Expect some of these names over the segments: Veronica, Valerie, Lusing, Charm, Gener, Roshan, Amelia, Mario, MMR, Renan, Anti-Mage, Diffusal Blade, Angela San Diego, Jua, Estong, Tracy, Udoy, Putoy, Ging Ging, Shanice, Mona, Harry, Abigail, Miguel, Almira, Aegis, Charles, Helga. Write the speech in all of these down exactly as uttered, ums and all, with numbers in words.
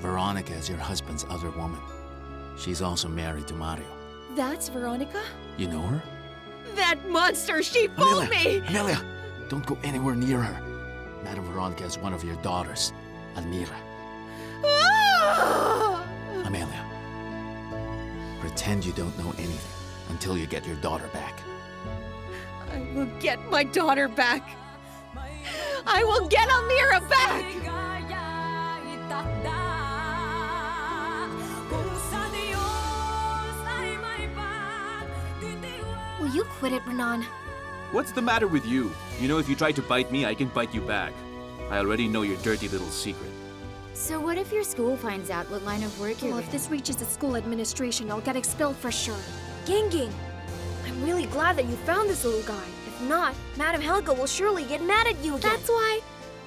Veronica is your husband's other woman. She's also married to Mario. That's Veronica? You know her? That monster! She fooled me! Amelia! Don't go anywhere near her. Madam Veronica is one of your daughters, Almira. Amelia, pretend you don't know anything until you get your daughter back. I will get my daughter back. I will get Almira back! Will you quit it, Renan? What's the matter with you? You know, if you try to bite me, I can bite you back. I already know your dirty little secret. So what if your school finds out what line of work you're Well, in? If this reaches the school administration, I'll get expelled for sure. Ging Ging! I'm really glad that you found this little guy. If not, Madam Helga will surely get mad at you again. That's why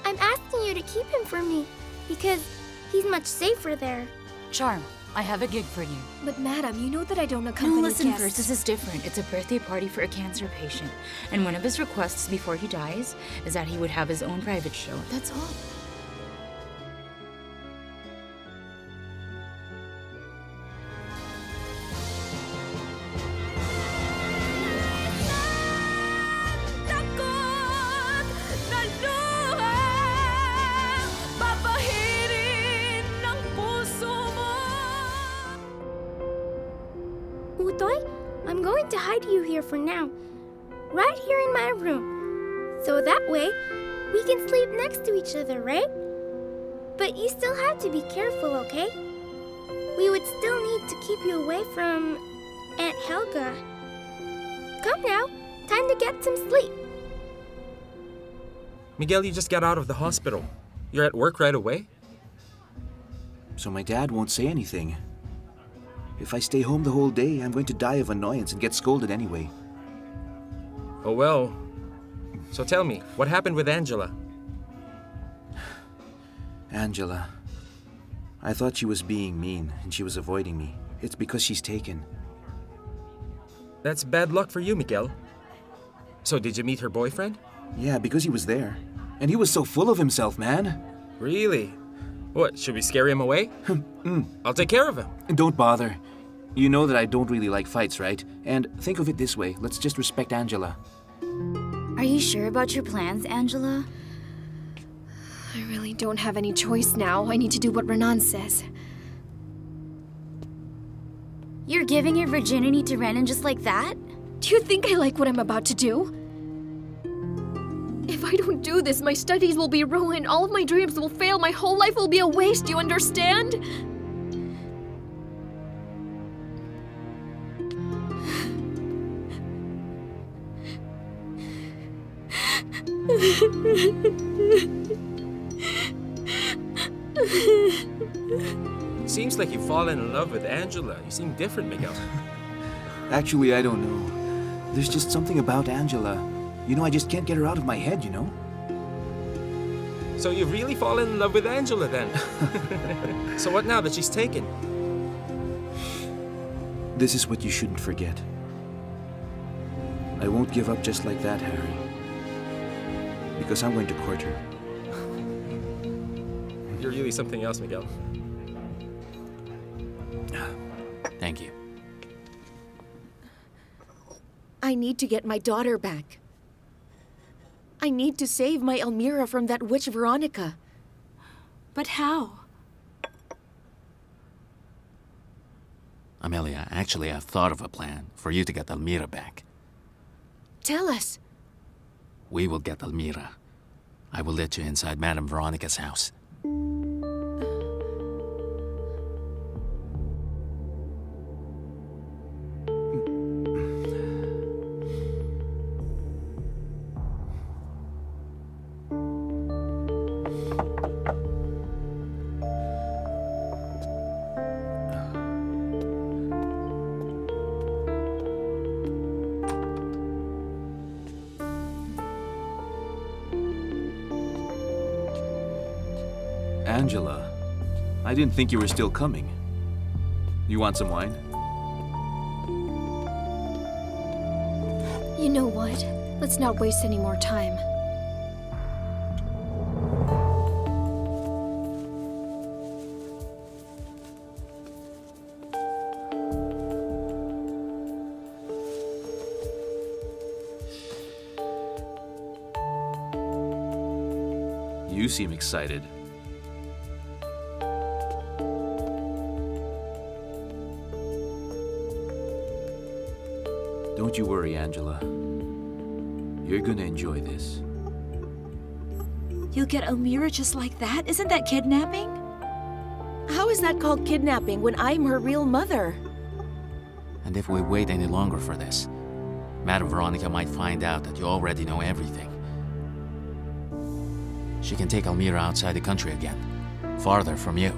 I'm asking you to keep him for me, because he's much safer there. Charm, I have a gig for you. But Madam, you know that I don't accompany guests. No, listen first, this is different. It's a birthday party for a cancer patient. And one of his requests before he dies is that he would have his own private show. That's all. Udoy, I'm going to hide you here for now, right here in my room. So that way, we can sleep next to each other, right? But you still have to be careful, okay? We would still need to keep you away from Aunt Helga. Come now, time to get some sleep. Miguel, you just got out of the hospital. You're at work right away? So my dad won't say anything. If I stay home the whole day, I'm going to die of annoyance and get scolded anyway. Oh well. So tell me, what happened with Angela? Angela. I thought she was being mean and she was avoiding me. It's because she's taken. That's bad luck for you, Miguel. So did you meet her boyfriend? Yeah, because he was there. And he was so full of himself, man. Really? What, should we scare him away? mm. I'll take care of him. Don't bother. You know that I don't really like fights, right? And think of it this way, let's just respect Angela. Are you sure about your plans, Angela? I really don't have any choice now. I need to do what Renan says. You're giving your virginity to Renan just like that? Do you think I like what I'm about to do? If I don't do this, my studies will be ruined, all of my dreams will fail, my whole life will be a waste, you understand? Seems like you've fallen in love with Angela. You seem different, Miguel. Actually, I don't know. There's just something about Angela. You know, I just can't get her out of my head, you know? So you really fallen in love with Angela, then? So what now that she's taken? This is what you shouldn't forget. I won't give up just like that, Harry. Because I'm going to court her. You're really something else, Miguel. Thank you. I need to get my daughter back. I need to save my Almira from that witch Veronica. But how? Amelia, actually I've thought of a plan for you to get Almira back. Tell us. We will get Almira. I will let you inside Madame Veronica's house. Angela, I didn't think you were still coming. You want some wine? You know what? Let's not waste any more time. seem excited. Don't you worry, Angela. You're gonna enjoy this. You'll get Almira just like that? Isn't that kidnapping? How is that called kidnapping when I'm her real mother? And if we wait any longer for this, Madame Veronica might find out that you already know everything. She can take Almira outside the country again, farther from you.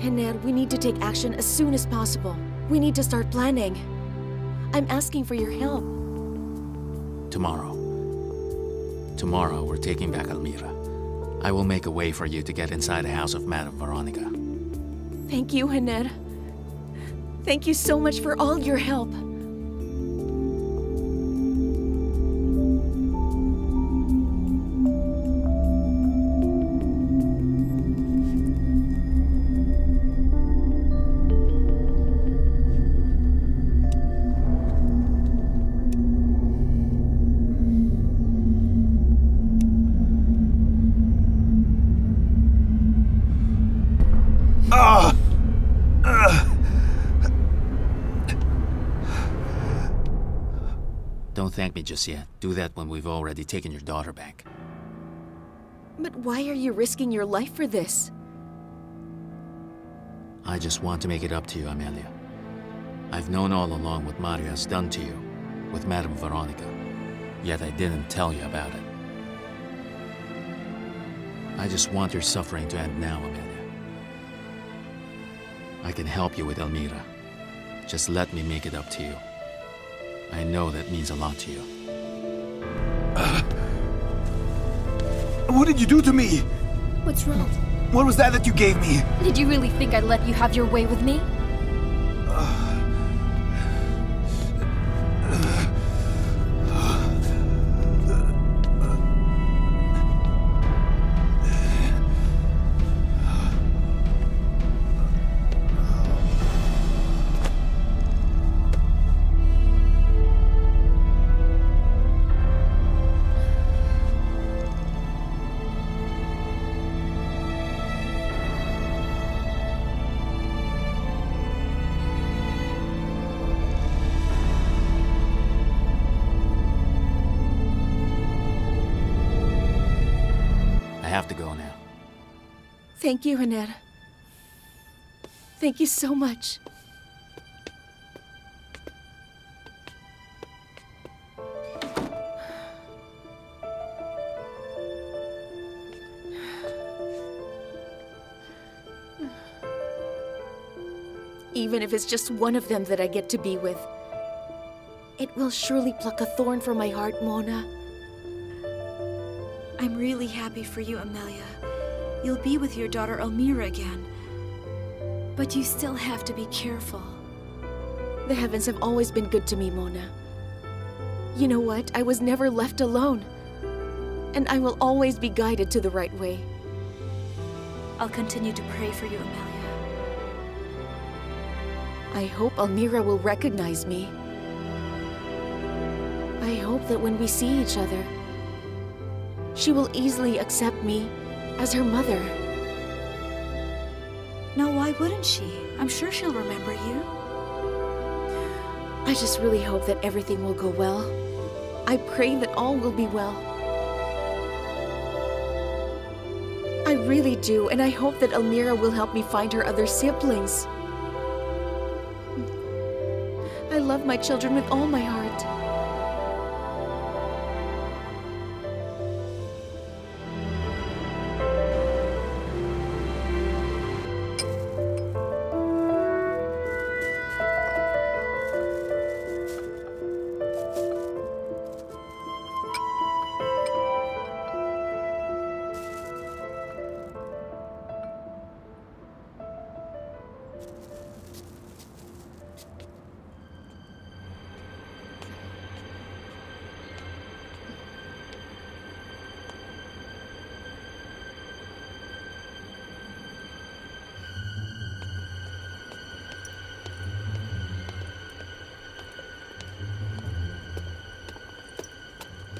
Gener, we need to take action as soon as possible. We need to start planning. I'm asking for your help. Tomorrow. Tomorrow we're taking back Almira. I will make a way for you to get inside the house of Madame Veronica. Thank you, Gener. Thank you so much for all your help. Thank me just yet. Do that when we've already taken your daughter back. But why are you risking your life for this? I just want to make it up to you, Amelia. I've known all along what Mario has done to you, with Madame Veronica. Yet I didn't tell you about it. I just want your suffering to end now, Amelia. I can help you with Almira. Just let me make it up to you. I know that means a lot to you. Uh, what did you do to me? What's wrong? What was that that you gave me? Did you really think I'd let you have your way with me? Uh, uh, Thank you, Gener. Thank you so much. Even if it's just one of them that I get to be with, it will surely pluck a thorn from my heart, Mona. I'm really happy for you, Amelia. You'll be with your daughter Almira again. But you still have to be careful. The heavens have always been good to me, Mona. You know what? I was never left alone. And I will always be guided to the right way. I'll continue to pray for you, Amelia. I hope Almira will recognize me. I hope that when we see each other, she will easily accept me as her mother. Now, why wouldn't she? I'm sure she'll remember you. I just really hope that everything will go well. I pray that all will be well. I really do, and I hope that Almira will help me find her other siblings. I love my children with all my heart.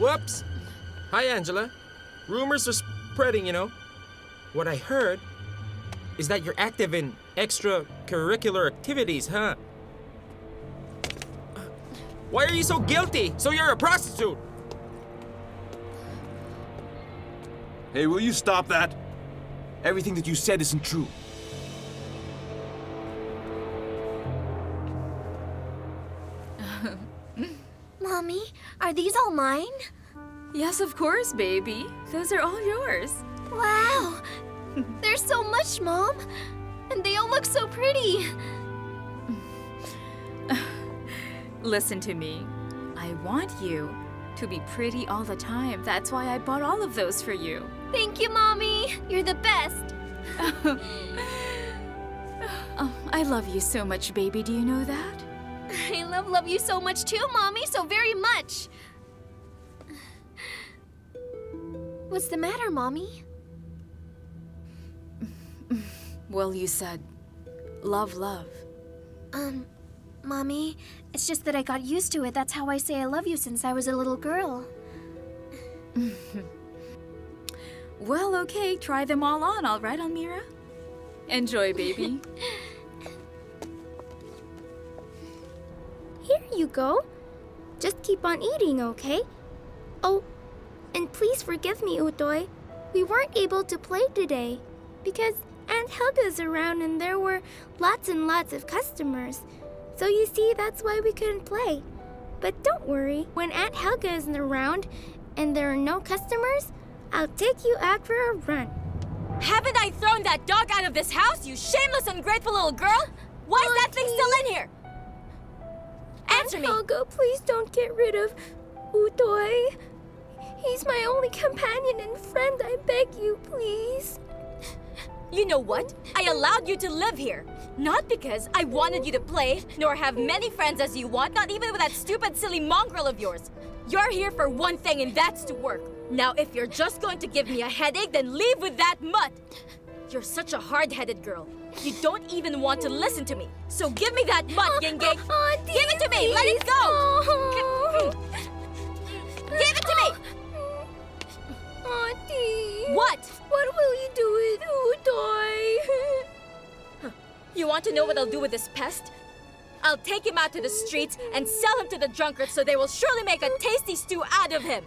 Whoops! Hi, Angela. Rumors are spreading, you know. What I heard is that you're active in extracurricular activities, huh? Why are you so guilty? So you're a prostitute! Hey, will you stop that? Everything that you said isn't true. Mommy, are these all mine? Yes, of course, baby. Those are all yours. Wow! There's so much, Mom! And they all look so pretty! Listen to me. I want you to be pretty all the time. That's why I bought all of those for you. Thank you, Mommy! You're the best! Oh, I love you so much, baby. Do you know that? I love, love you so much too, Mommy, so very much! What's the matter, Mommy? Well, you said, love, love. Um, Mommy, it's just that I got used to it. That's how I say I love you since I was a little girl. Well, okay, try them all on, all right, Almira? Enjoy, baby. Here you go. Just keep on eating, okay? Oh, and please forgive me, Udoy. We weren't able to play today because Aunt Helga's around and there were lots and lots of customers. So you see, that's why we couldn't play. But don't worry, when Aunt Helga isn't around and there are no customers, I'll take you out for a run. Haven't I thrown that dog out of this house, you shameless, ungrateful little girl? Why is that thing still in here? Answer me! Helga, please don't get rid of Udoy. He's my only companion and friend. I beg you, please. You know what? I allowed you to live here. Not because I wanted you to play, nor have many friends as you want, not even with that stupid, silly mongrel of yours. You're here for one thing, and that's to work. Now, if you're just going to give me a headache, then leave with that mutt. You're such a hard-headed girl. You don't even want to listen to me. So give me that mutt, Ging Ging. Oh, oh, give it to me. Please. Let it go. Oh. Give it to me. Auntie. What? What will you do with Udoy? You want to know what I'll do with this pest? I'll take him out to the streets and sell him to the drunkards so they will surely make a tasty stew out of him.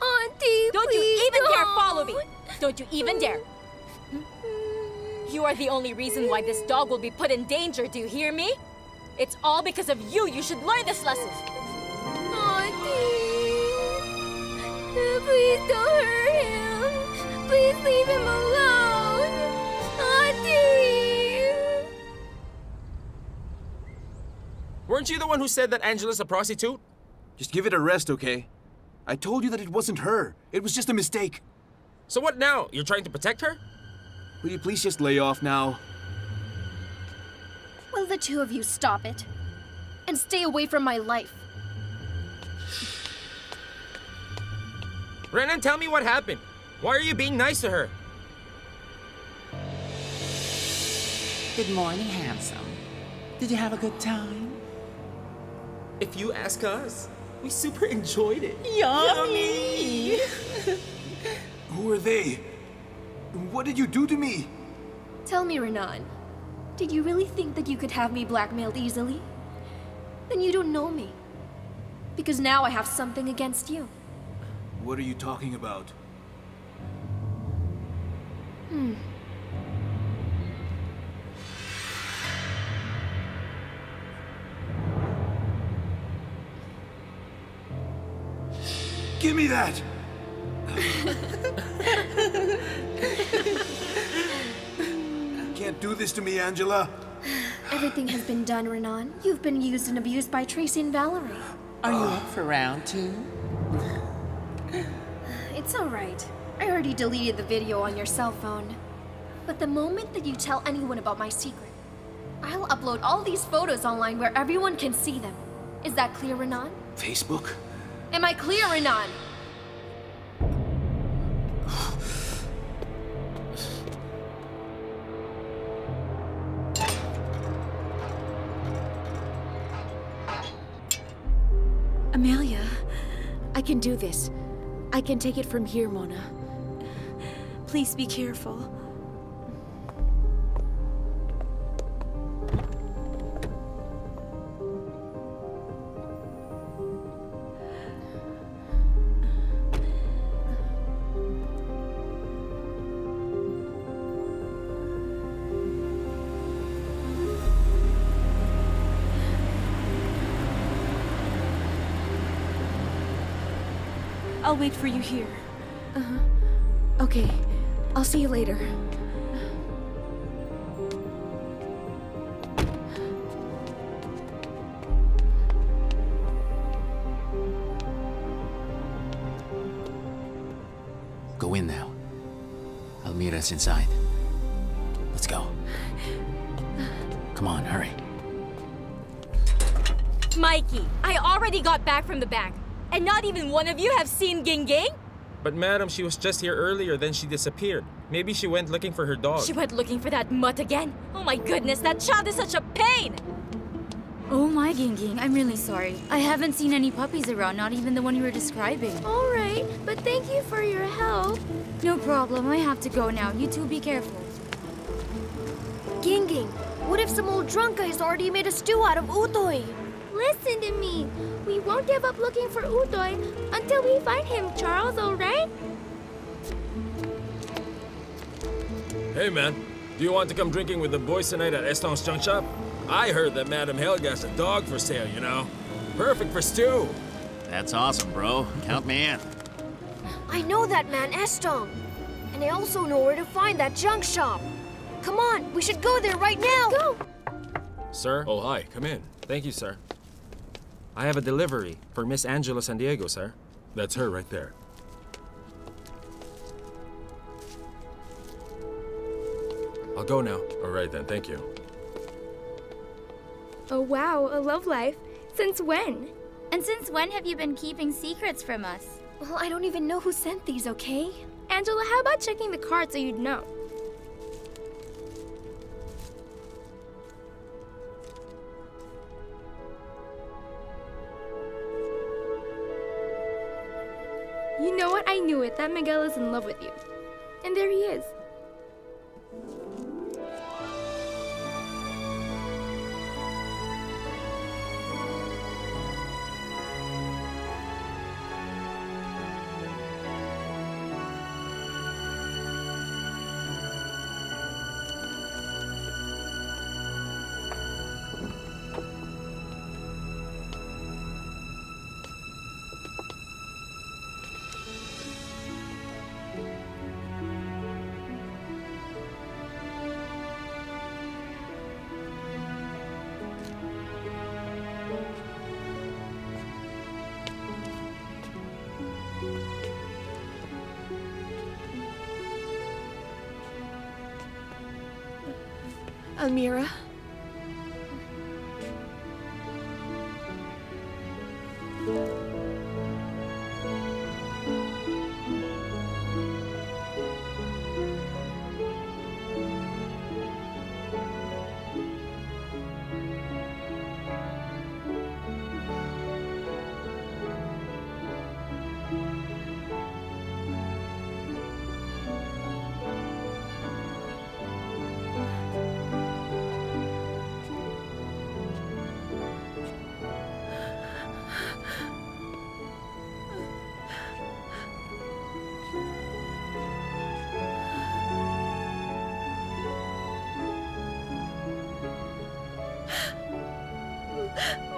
Auntie, Don't please you even don't. dare follow me. Don't you even dare. You are the only reason why this dog will be put in danger, do you hear me? It's all because of you. You should learn this lesson. Auntie. Please don't hurt him. Please leave him alone. Auntie! Weren't you the one who said that Angela's a prostitute? Just give it a rest, okay? I told you that it wasn't her. It was just a mistake. So what now? You're trying to protect her? Will you please just lay off now? Will the two of you stop it? And stay away from my life. Renan, tell me what happened. Why are you being nice to her? Good morning, handsome. Did you have a good time? If you ask us, we super enjoyed it. Yummy! Who are they? What did you do to me? Tell me, Renan. Did you really think that you could have me blackmailed easily? Then you don't know me. Because now I have something against you. What are you talking about? Hmm. Give me that! You can't do this to me, Angela. Everything has been done, Renan. You've been used and abused by Tracy and Valerie. Are you up for round two? It's all right. I already deleted the video on your cell phone. But the moment that you tell anyone about my secret, I'll upload all these photos online where everyone can see them. Is that clear, Renan? Facebook? Am I clear, Renan? Amelia, I can do this. I can take it from here, Mona. Please be careful. I'll wait for you here. Uh-huh. Okay. I'll see you later. Go in now. Almira's inside. Let's go. Come on, hurry. Mikey, I already got back from the bank. And not even one of you have seen Ging Ging? But madam, she was just here earlier, then she disappeared. Maybe she went looking for her dog. She went looking for that mutt again? Oh my goodness, that child is such a pain! Oh my, Ging Ging, I'm really sorry. I haven't seen any puppies around, not even the one you were describing. All right, but thank you for your help. No problem, I have to go now. You two be careful. Ging Ging, what if some old drunk guy has already made a stew out of Udoy? Listen to me. We won't give up looking for Udoy until we find him, Charles, all right? Hey, man. Do you want to come drinking with the boys tonight at Estong's junk shop? I heard that Madam Helga has a dog for sale, you know? Perfect for stew. That's awesome, bro. Count me in. I know that man, Estong. And I also know where to find that junk shop. Come on, we should go there right now. Go. Sir? Oh, hi. Come in. Thank you, sir. I have a delivery for Miss Angela San Diego, sir. That's her right there. I'll go now. All right then, thank you. Oh wow, a love life. Since when? And since when have you been keeping secrets from us? Well, I don't even know who sent these, okay? Angela, how about checking the card so you'd know? You know what? I knew it. That Miguel is in love with you. And there he is. Almira.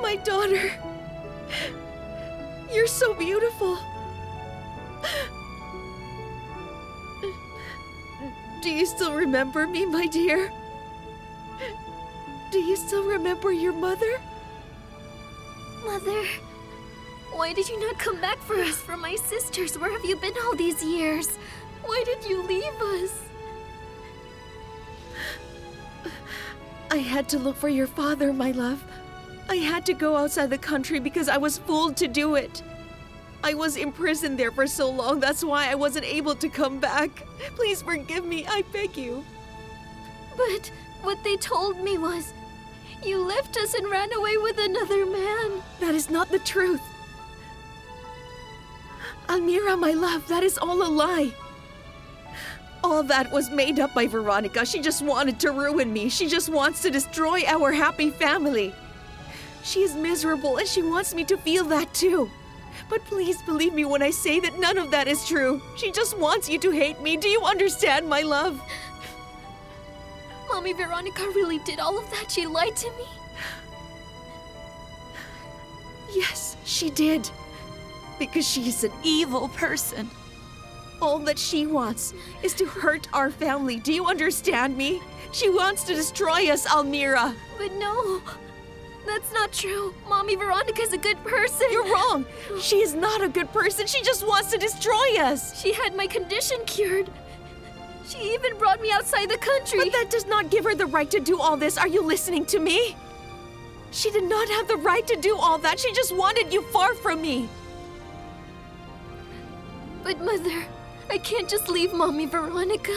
My daughter, you're so beautiful. Do you still remember me, my dear? Do you still remember your mother? Mother, why did you not come back for us, for my sisters? Where have you been all these years? Why did you leave us? I had to look for your father, my love. I had to go outside the country because I was fooled to do it. I was imprisoned there for so long, that's why I wasn't able to come back. Please forgive me, I beg you. But what they told me was, you left us and ran away with another man. That is not the truth. Almira, my love, that is all a lie. All that was made up by Veronica. She just wanted to ruin me. She just wants to destroy our happy family. She is miserable and she wants me to feel that too. But please believe me when I say that none of that is true. She just wants you to hate me. Do you understand, my love? Mommy, Veronica really did all of that. She lied to me. Yes, she did. Because she's an evil person. All that she wants is to hurt our family. Do you understand me? She wants to destroy us, Almira. But no, that's not true. Mommy, Veronica's a good person. You're wrong. She is not a good person. She just wants to destroy us. She had my condition cured. She even brought me outside the country. But that does not give her the right to do all this. Are you listening to me? She did not have the right to do all that. She just wanted you far from me. But Mother, I can't just leave Mommy Veronica.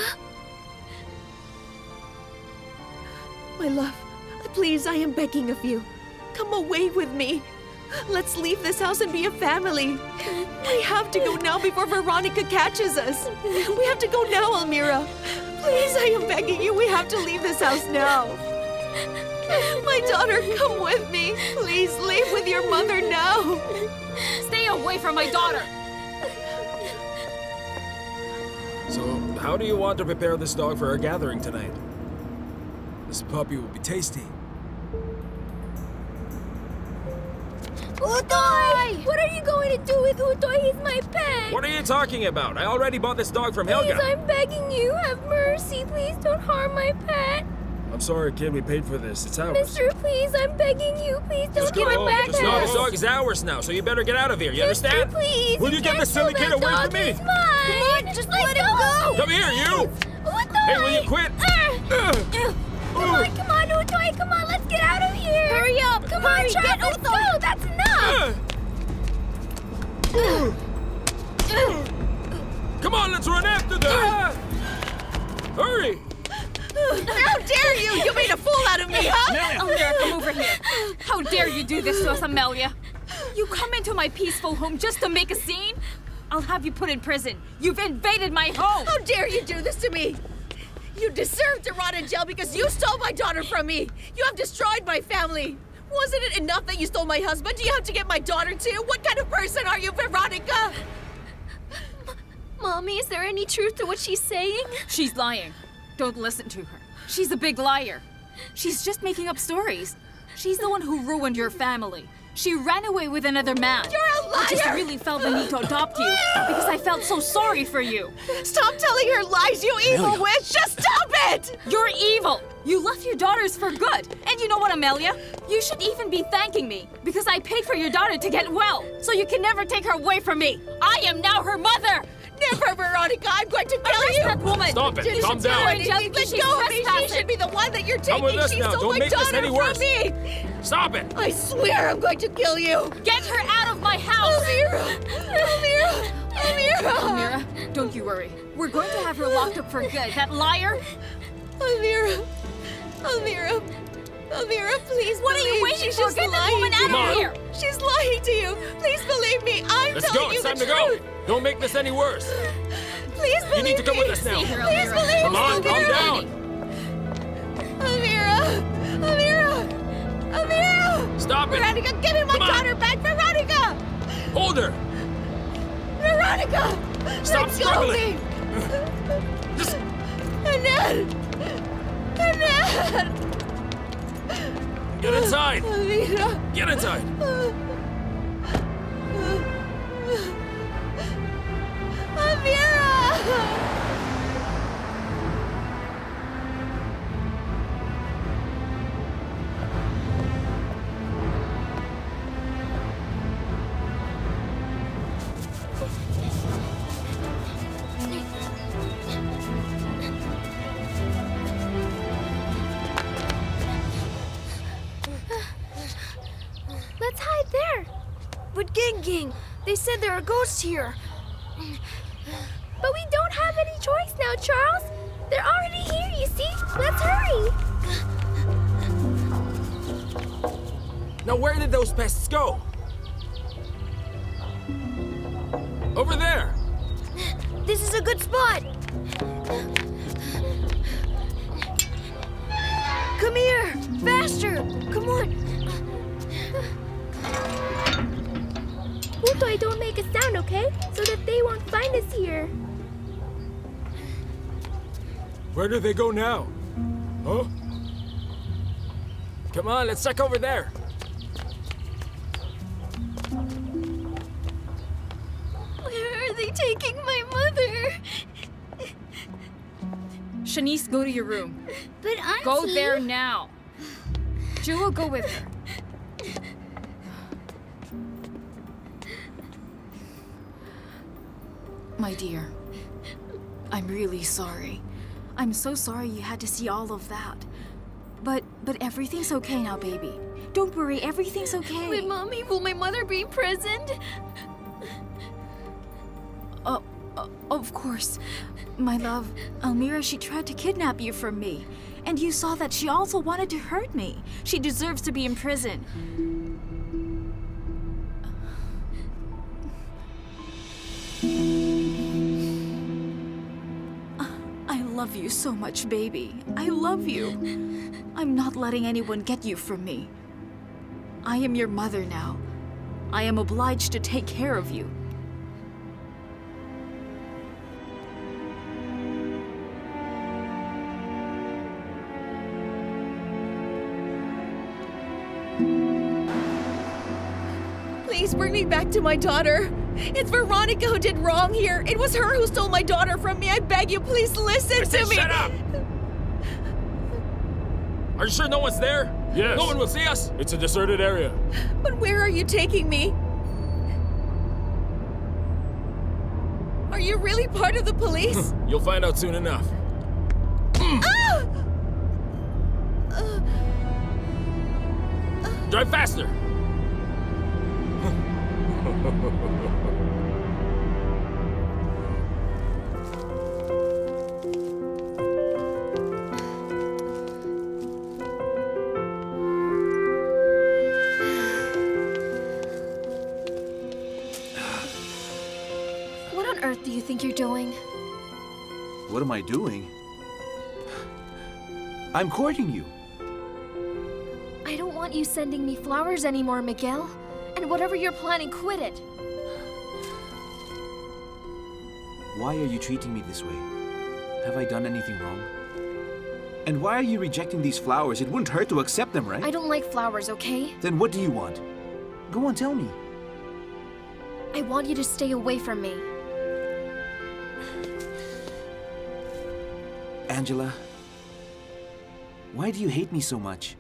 My love, please, I am begging of you. Come away with me. Let's leave this house and be a family. We have to go now before Veronica catches us. We have to go now, Almira. Please, I am begging you. We have to leave this house now. My daughter, come with me. Please, leave with your mother now. Stay away from my daughter. So, how do you want to prepare this dog for our gathering tonight? This puppy will be tasty. Udoy! What are you going to do with Udoy? He's my pet! What are you talking about? I already bought this dog from Helga. Please, I'm begging you. Have mercy. Please don't harm my pet. I'm sorry, kid. We paid for this. It's ours. Mister, please, I'm begging you. Please don't give it back. This dog, this dog is ours now, so you better get out of here. You Mister, understand? Please. Will you, you get this silly kid away from me? Come on, just let, let him go. go. Come here, you! Udoy! Hey, will you quit? Uh. Come on, come on, Udoy, come on, let's get out of here! Hurry up, come Hurry, on, Charles, let's go, that's enough! Uh. Uh. Uh. Come on, let's run after them! Uh. Hurry! How dare you! You made a fool out of me, huh? Amelia, come over here. How dare you do this to us, Amelia? You come into my peaceful home just to make a scene? I'll have you put in prison. You've invaded my home! How dare you do this to me? You deserve to rot in jail because you stole my daughter from me! You have destroyed my family! Wasn't it enough that you stole my husband? Do you have to get my daughter too? What kind of person are you, Veronica? M- Mommy, is there any truth to what she's saying? She's lying. Don't listen to her. She's a big liar. She's just making up stories. She's the one who ruined your family. She ran away with another man. You're a liar! I just really felt the need to adopt you because I felt so sorry for you. Stop telling her lies, you evil Amelia. witch! Just stop it! You're evil! You left your daughters for good. And you know what, Amelia? You should even be thanking me because I paid for your daughter to get well. So you can never take her away from me. I am now her mother! Never, Veronica! I'm going to kill Arrest you! That woman. Stop it! She Calm down! Let go of me! She should be the one that you're taking! She now. stole Don't my daughter from me! Stop it! I swear I'm going to kill you! Get her out of my house! Almira! Almira! Almira! Almira, don't you worry. We're going to have her locked up for good. That liar! Almira! Almira! Almira, please What believe. are you waiting She's for? Get that woman out Mom. of here! She's lying to you! Please believe me! I'm Let's telling go. you the truth! Let's go! It's time to go! Don't make this any worse. Please believe me. You need to come me. with us now. Her, Please Almira. believe me. Come on, calm down. Almira, Almira, Almira. Stop it. Veronica, give me my daughter back. Veronica. Hold her. Veronica. Stop Let's struggling. Go, Just... Renan. Renan. Get inside. Almira. Get inside. Vera! Let's hide there. But Ging Ging, they said there are ghosts here. But we don't have any choice now, Charles. They're already here, you see? Let's hurry. Now where did those pests go? Over over there. This is a good spot. Come here, faster. Come on. Putoy, don't make a sound, okay? So that they won't find us here. Where do they go now? Huh? Come on, let's check over there. Where are they taking my mother? Shanice, go to your room. But Auntie... Go there now. Jua, go with her. My dear, I'm really sorry. I'm so sorry you had to see all of that. But, but everything's okay now, baby. Don't worry, everything's okay. Wait, Mommy, will my mother be imprisoned? Oh, uh, of course. My love, Almira, she tried to kidnap you from me. And you saw that she also wanted to hurt me. She deserves to be in prison. I love you so much, baby. I love you. I'm not letting anyone get you from me. I am your mother now. I am obliged to take care of you. Please bring me back to my daughter. It's Veronica who did wrong here. It was her who stole my daughter from me. I beg you, please listen, listen to me. Shut up! Are you sure no one's there? Yes. No one will see us. It's a deserted area. But where are you taking me? Are you really part of the police? You'll find out soon enough. Ah! Uh, uh, Drive faster! What on earth do you think you're doing? What am I doing? I'm courting you. I don't want you sending me flowers anymore, Miguel. And whatever you're planning, quit it. Why are you treating me this way? Have I done anything wrong? And why are you rejecting these flowers? It wouldn't hurt to accept them, right? I don't like flowers, okay? Then what do you want? Go on, tell me. I want you to stay away from me. Angela, why do you hate me so much?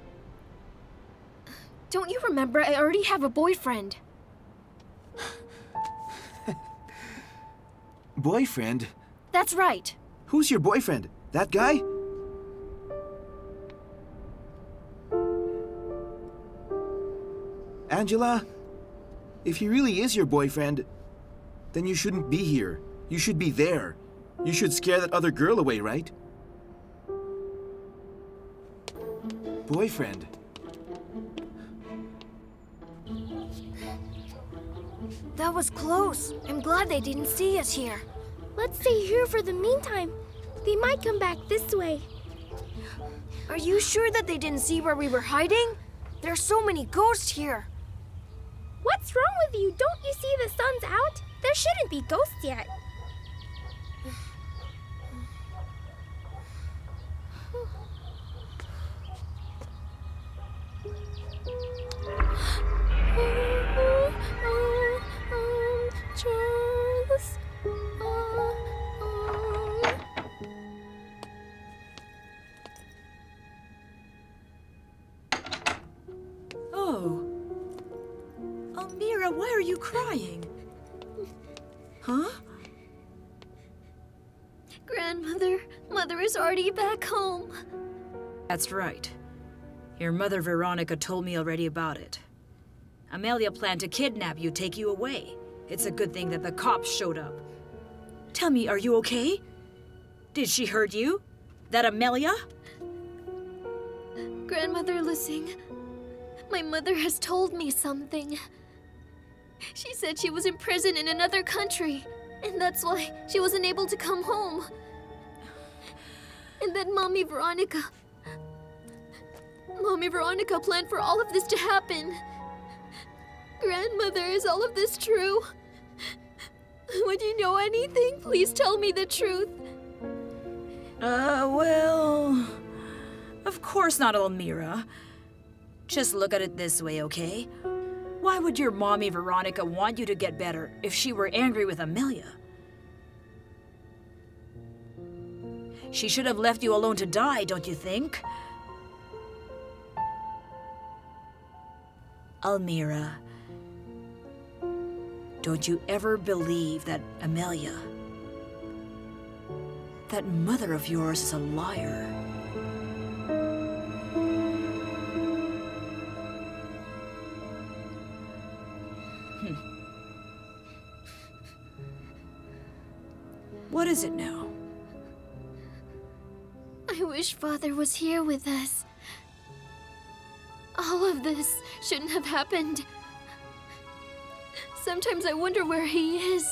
Don't you remember? I already have a boyfriend. Boyfriend? That's right. Who's your boyfriend? That guy? Angela, if he really is your boyfriend, then you shouldn't be here. You should be there. You should scare that other girl away, right? Boyfriend. That was close. I'm glad they didn't see us here. Let's stay here for the meantime. They might come back this way. Are you sure that they didn't see where we were hiding? There are so many ghosts here. What's wrong with you? Don't you see the sun's out? There shouldn't be ghosts yet. Charles, uh, um. Oh, Almira, why are you crying? Huh? Grandmother, Mother is already back home. That's right. Your mother, Veronica, told me already about it. Amelia planned to kidnap you, take you away. It's a good thing that the cops showed up. Tell me, are you okay? Did she hurt you? That Amelia? Grandmother Lusing, my mother has told me something. She said she was imprisoned in another country. And that's why she wasn't able to come home. And then Mommy Veronica... Mommy Veronica planned for all of this to happen. Grandmother, is all of this true? Would you know anything? Please tell me the truth. Uh, well... Of course not, Almira. Just look at it this way, okay? Why would your Mommy Veronica want you to get better if she were angry with Amelia? She should have left you alone to die, don't you think? Almira, don't you ever believe that Amelia, that mother of yours, is a liar. Hm. What is it now? I wish Father was here with us. All of this shouldn't have happened. Sometimes I wonder where he is.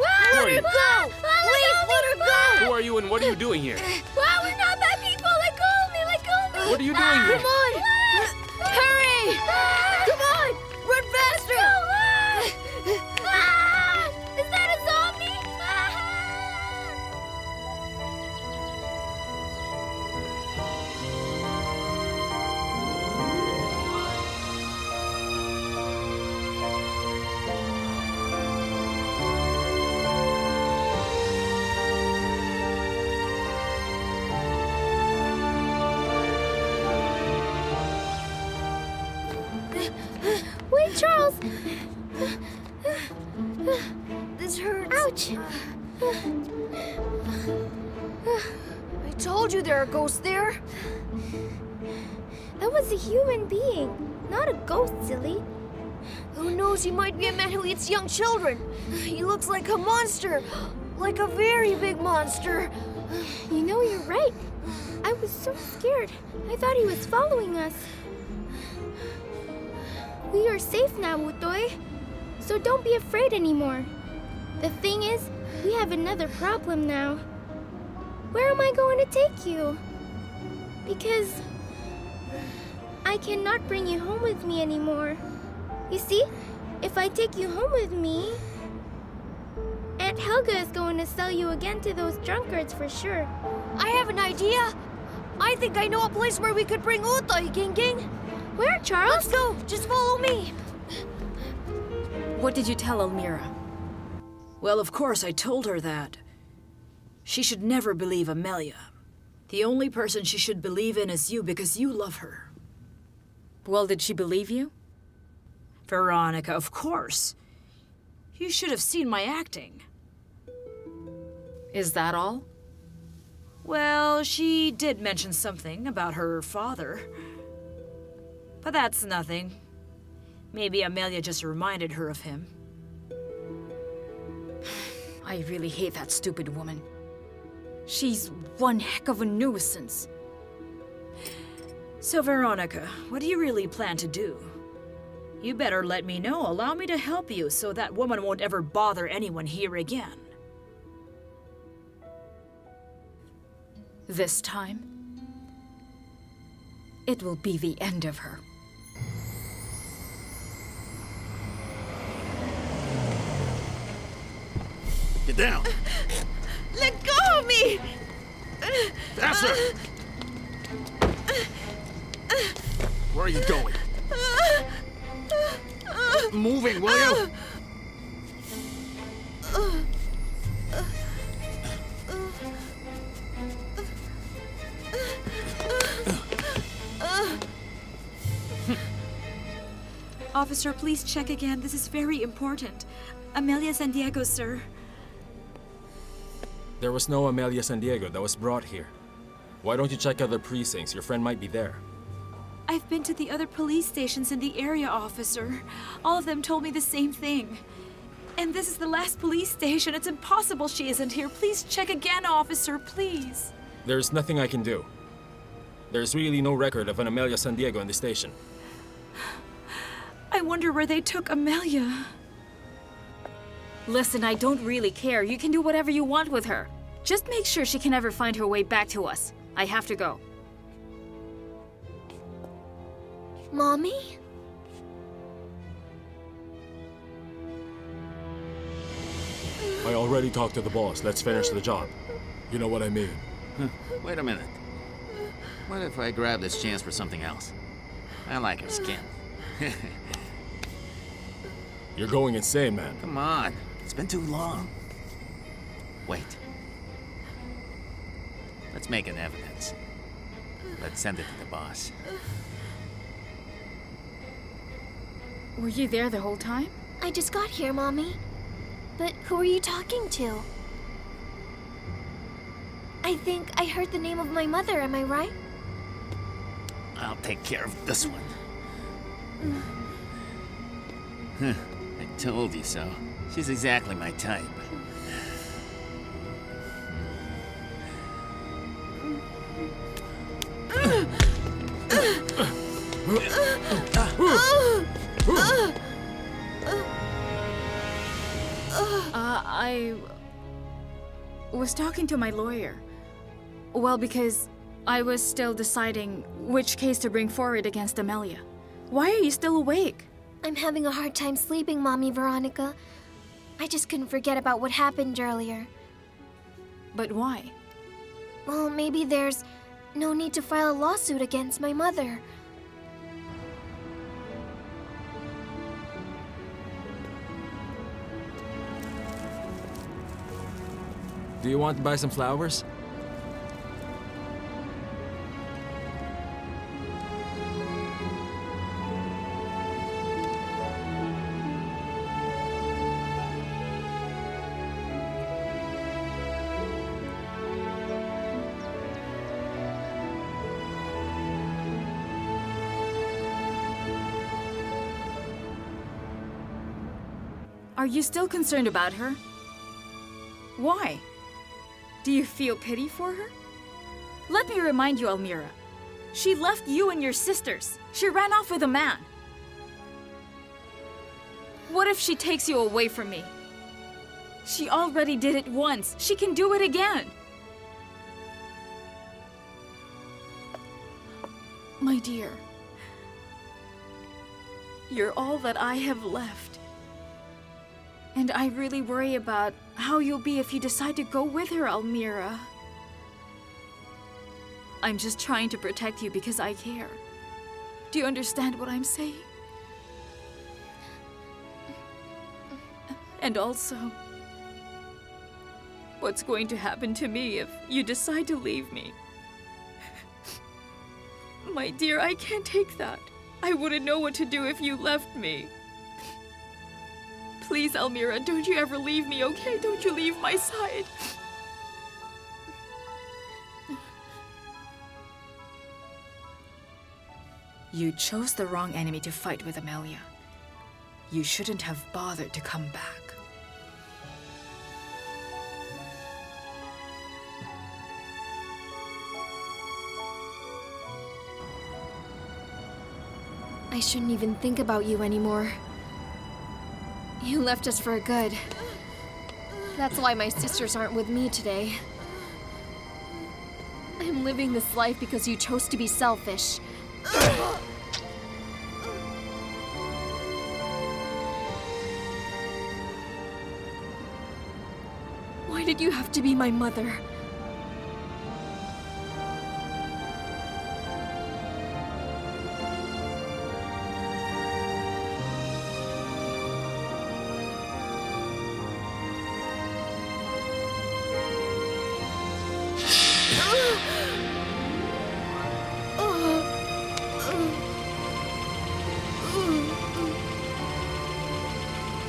Let her go! Please, let her go! Who are you and what are you doing here? Wow, we're not bad people! Let go of me! Let go of me! What are you doing here? Come on! Hurry! Come on! Run faster! Is that a zombie? Wait, Charles! This hurts. Ouch! I told you there are ghosts there. That was a human being, not a ghost, silly. Who knows, he might be a man who eats young children. He looks like a monster, like a very big monster. You know, you're right. I was so scared. I thought he was following us. We are safe now, Udoy. So don't be afraid anymore. The thing is, we have another problem now. Where am I going to take you? Because I cannot bring you home with me anymore. You see, if I take you home with me, Aunt Helga is going to sell you again to those drunkards for sure. I have an idea. I think I know a place where we could bring Udoy, Ging Ging. Where, Charles? Let's go! Just follow me! What did you tell Almira? Well, of course I told her that. She should never believe Amelia. The only person she should believe in is you, because you love her. Well, did she believe you? Veronica, of course. You should have seen my acting. Is that all? Well, she did mention something about her father. But that's nothing. Maybe Amelia just reminded her of him. I really hate that stupid woman. She's one heck of a nuisance. So, Veronica, what do you really plan to do? You better let me know. Allow me to help you so that woman won't ever bother anyone here again. This time, it will be the end of her. Get down! Let go of me! Faster! Where are you going? Keep moving, will you? Officer, please check again. This is very important. Amelia San Diego, sir. There was no Amelia San Diego that was brought here. Why don't you check other precincts? Your friend might be there. I've been to the other police stations in the area, officer. All of them told me the same thing. And this is the last police station. It's impossible she isn't here. Please check again, officer, please. There's nothing I can do. There's really no record of an Amelia San Diego in the station. I wonder where they took Amelia. Listen, I don't really care. You can do whatever you want with her. Just make sure she can never find her way back to us. I have to go. Mommy? I already talked to the boss. Let's finish the job. You know what I mean. Wait a minute. What if I grab this chance for something else? I like her skin. You're going insane, man. Come on. It's been too long. Wait. Let's make an evidence. Let's send it to the boss. Were you there the whole time? I just got here, Mommy. But who were you talking to? I think I heard the name of my mother, am I right? I'll take care of this one. Huh, I told you so. She's exactly my type. Uh, I was talking to my lawyer. Well, because I was still deciding which case to bring forward against Amelia. Why are you still awake? I'm having a hard time sleeping, Mommy Veronica. I just couldn't forget about what happened earlier. But why? Well, maybe there's no need to file a lawsuit against my mother. Do you want to buy some flowers? Are you still concerned about her? Why? Do you feel pity for her? Let me remind you, Almira. She left you and your sisters. She ran off with a man. What if she takes you away from me? She already did it once. She can do it again. My dear, you're all that I have left. And I really worry about how you'll be if you decide to go with her, Almira. I'm just trying to protect you because I care. Do you understand what I'm saying? And also, what's going to happen to me if you decide to leave me? My dear, I can't take that. I wouldn't know what to do if you left me. Please, Almira, don't you ever leave me, okay? Don't you leave my side. You chose the wrong enemy to fight with, Amelia. You shouldn't have bothered to come back. I shouldn't even think about you anymore. You left us for good. That's why my sisters aren't with me today. I'm living this life because you chose to be selfish. Why did you have to be my mother?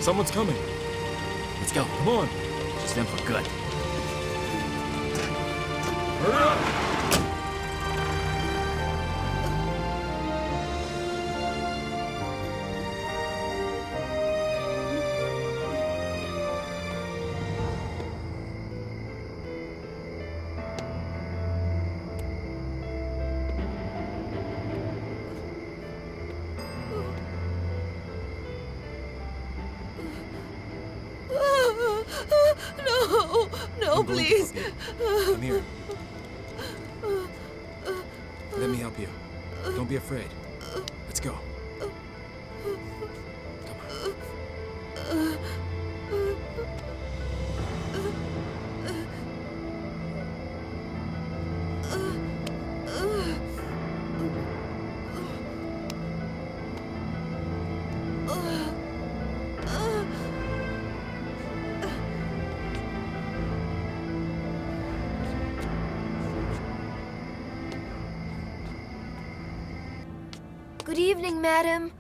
Someone's coming. Let's go. Come on. Just in for good. Hurry up. No, no, please. Come here. Let me help you. Don't be afraid. Let's go. Come on. Madam,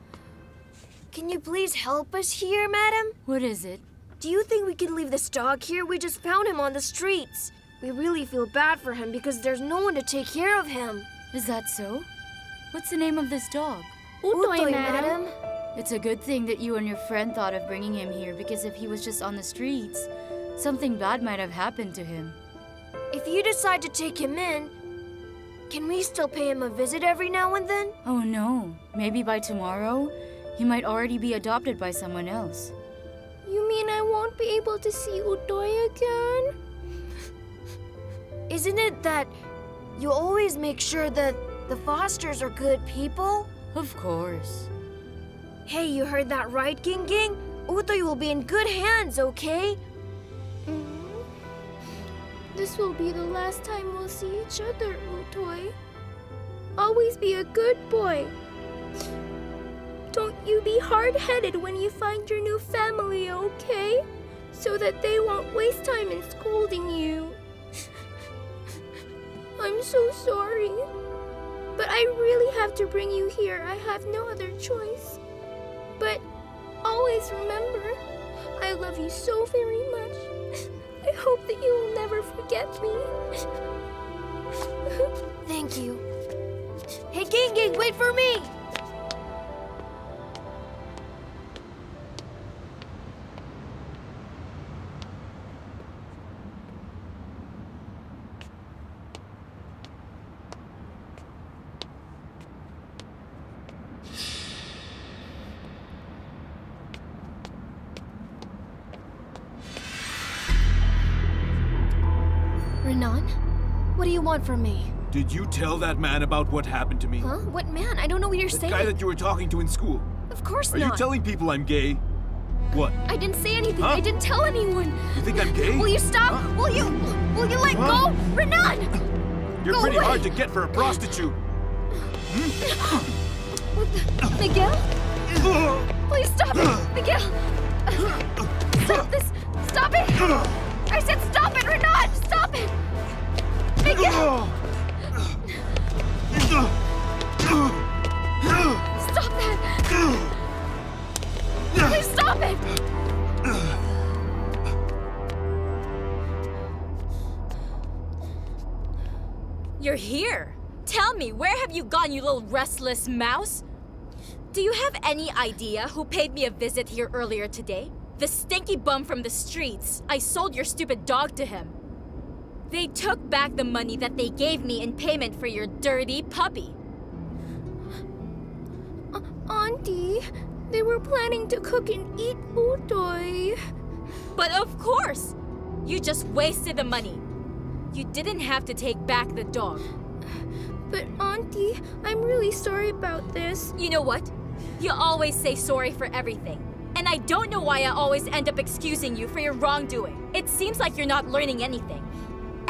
can you please help us here, madam? What is it? Do you think we can leave this dog here? We just found him on the streets. We really feel bad for him because there's no one to take care of him. Is that so? What's the name of this dog? Udoy, Udoy madam. madam. It's a good thing that you and your friend thought of bringing him here, because if he was just on the streets, something bad might have happened to him. If you decide to take him in, can we still pay him a visit every now and then? Oh no, maybe by tomorrow, he might already be adopted by someone else. You mean I won't be able to see Udoy again? Isn't it that you always make sure that the Fosters are good people? Of course. Hey, you heard that right, Ging Ging? Udoy will be in good hands, okay? This will be the last time we'll see each other, Udoy. Always be a good boy. Don't you be hard-headed when you find your new family, okay? So that they won't waste time in scolding you. I'm so sorry. But I really have to bring you here. I have no other choice. But always remember, I love you so very much. I hope that you will never forget me. Thank you. Hey, Ging Ging, wait for me! Want from me? Did you tell that man about what happened to me? Huh? What man? I don't know what you're the saying. The guy that you were talking to in school. Of course Are not. Are you telling people I'm gay? What? I didn't say anything. Huh? I didn't tell anyone. You think I'm gay? Will you stop? Huh? Will you? Will you let huh? go? Renan! You're go pretty away. hard to get for a prostitute. Hmm? The, Miguel? Please stop it, Miguel. Stop this. Stop it. I said stop it, Renan. Stop it. Miguel! Stop that! Please stop it! You're here! Tell me, where have you gone, you little restless mouse? Do you have any idea who paid me a visit here earlier today? The stinky bum from the streets. I sold your stupid dog to him. They took back the money that they gave me in payment for your dirty puppy. Uh, Auntie, they were planning to cook and eat Udoy. But of course! You just wasted the money. You didn't have to take back the dog. But Auntie, I'm really sorry about this. You know what? You always say sorry for everything. And I don't know why I always end up excusing you for your wrongdoing. It seems like you're not learning anything.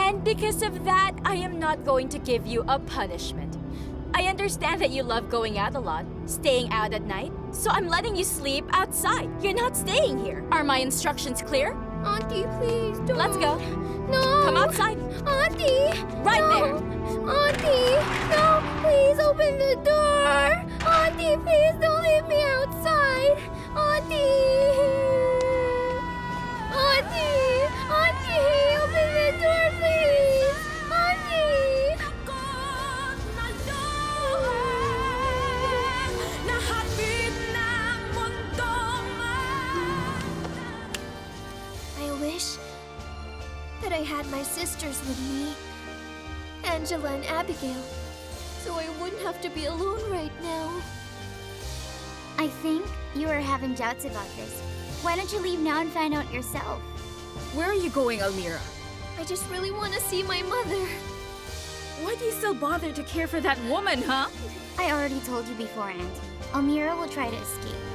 And because of that, I am not going to give you a punishment. I understand that you love going out a lot, staying out at night, so I'm letting you sleep outside. You're not staying here. Are my instructions clear? Auntie, please don't. Let's go. No. Come outside. Auntie. Right no. there. Auntie, no, please open the door. Auntie, please don't leave me outside. Auntie. Auntie. Auntie, open the door, please! Auntie! I wish that I had my sisters with me, Angela and Abigail, so I wouldn't have to be alone right now. I think you are having doubts about this. Why don't you leave now and find out yourself? Where are you going, Almira? I just really want to see my mother. Why do you still bother to care for that woman, huh? I already told you before, Auntie. Almira will try to escape.